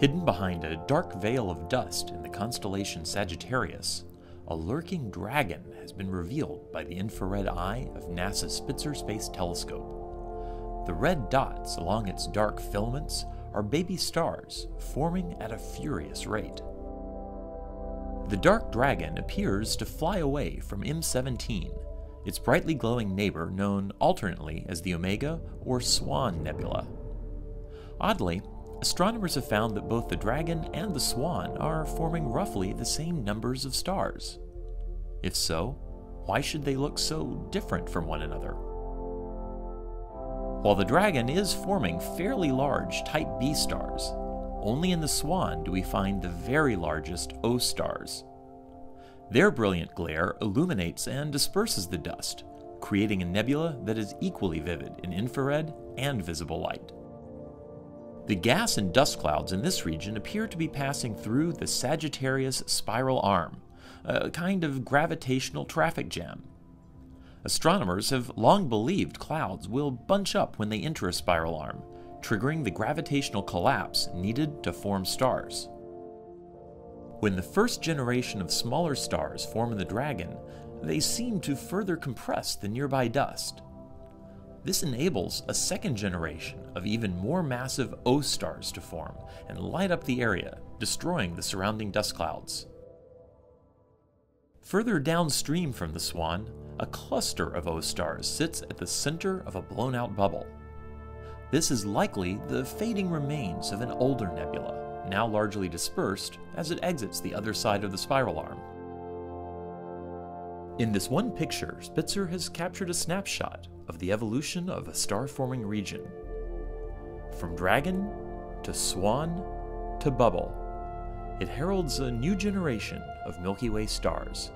Hidden behind a dark veil of dust in the constellation Sagittarius, a lurking dragon has been revealed by the infrared eye of NASA's Spitzer Space Telescope. The red dots along its dark filaments are baby stars, forming at a furious rate. The dark dragon appears to fly away from M17, its brightly glowing neighbor known alternately as the Omega or Swan Nebula. Oddly, astronomers have found that both the dragon and the swan are forming roughly the same numbers of stars. If so, why should they look so different from one another? While the dragon is forming fairly large type B stars, only in the swan do we find the very largest O stars. Their brilliant glare illuminates and disperses the dust, creating a nebula that is equally vivid in infrared and visible light. The gas and dust clouds in this region appear to be passing through the Sagittarius spiral arm, a kind of gravitational traffic jam. Astronomers have long believed clouds will bunch up when they enter a spiral arm, triggering the gravitational collapse needed to form stars. When the first generation of smaller stars form in the dragon, they seem to further compress the nearby dust. This enables a second generation of even more massive O stars to form and light up the area, destroying the surrounding dust clouds. Further downstream from the swan, a cluster of O stars sits at the center of a blown-out bubble. This is likely the fading remains of an older nebula, now largely dispersed as it exits the other side of the spiral arm. In this one picture, Spitzer has captured a snapshot of the evolution of a star-forming region. From dragon, to swan, to bubble, it heralds a new generation of Milky Way stars.